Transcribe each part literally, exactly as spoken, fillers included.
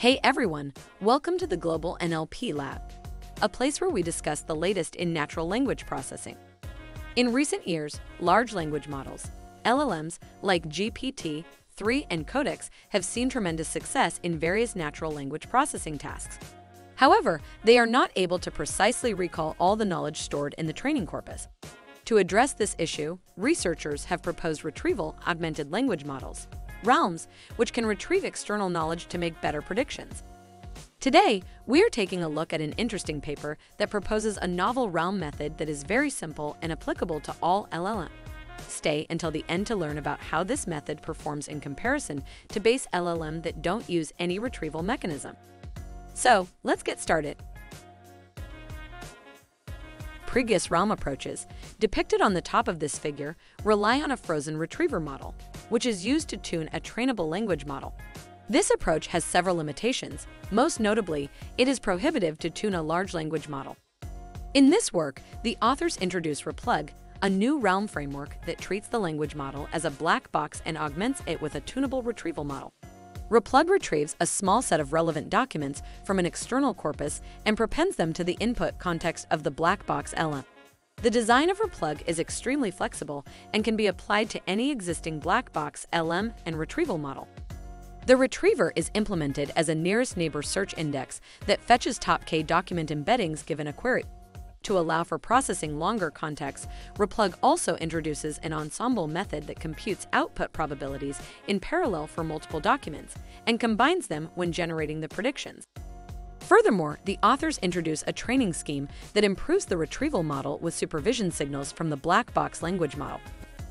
Hey everyone, welcome to the Global N L P Lab, a place where we discuss the latest in natural language processing. In recent years, large language models, L L Ms like G P T three and Codex have seen tremendous success in various natural language processing tasks. However, they are not able to precisely recall all the knowledge stored in the training corpus. To address this issue, researchers have proposed retrieval augmented language models, Realms, which can retrieve external knowledge to make better predictions. Today, we are taking a look at an interesting paper that proposes a novel realm method that is very simple and applicable to all L L Ms. Stay until the end to learn about how this method performs in comparison to base L L Ms that don't use any retrieval mechanism. So, let's get started. Previous realm approaches, depicted on the top of this figure, rely on a frozen retriever model, which is used to tune a trainable language model. This approach has several limitations. Most notably, it is prohibitive to tune a large language model. In this work, the authors introduce Replug, a new realm framework that treats the language model as a black box and augments it with a tunable retrieval model. Replug retrieves a small set of relevant documents from an external corpus and prepends them to the input context of the black box L L M. The design of Replug is extremely flexible and can be applied to any existing black box L L M and retrieval model. The retriever is implemented as a nearest neighbor search index that fetches top K document embeddings given a query. To allow for processing longer contexts, Replug also introduces an ensemble method that computes output probabilities in parallel for multiple documents and combines them when generating the predictions. Furthermore, the authors introduce a training scheme that improves the retrieval model with supervision signals from the black box language model.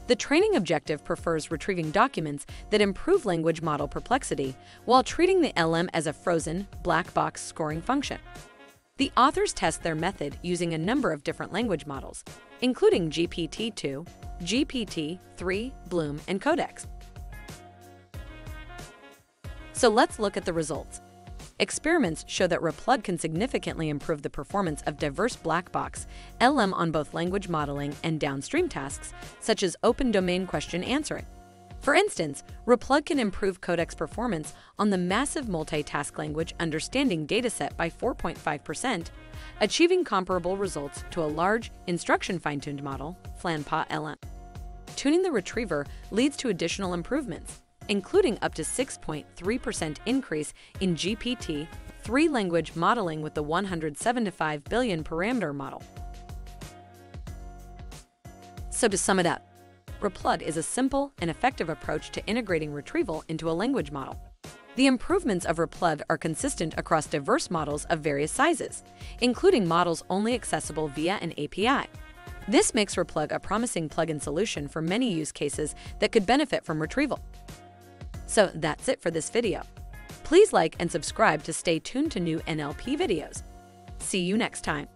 The training objective prefers retrieving documents that improve language model perplexity while treating the L M as a frozen, black box scoring function. The authors test their method using a number of different language models, including G P T two, G P T three, Bloom, and Codex. So let's look at the results. Experiments show that Replug can significantly improve the performance of diverse black box L L M on both language modeling and downstream tasks, such as open domain question answering. For instance, Replug can improve Codex performance on the massive multitask language understanding dataset by four point five percent, achieving comparable results to a large, instruction fine-tuned model, Flan-PaLM. Tuning the retriever leads to additional improvements, including up to six point three percent increase in G P T three language modeling with the one hundred seventy-five billion parameter model. So to sum it up, Replug is a simple and effective approach to integrating retrieval into a language model. The improvements of Replug are consistent across diverse models of various sizes, including models only accessible via an A P I. This makes Replug a promising plug-in solution for many use cases that could benefit from retrieval. So that's it for this video. Please like and subscribe to stay tuned to new N L P videos. See you next time.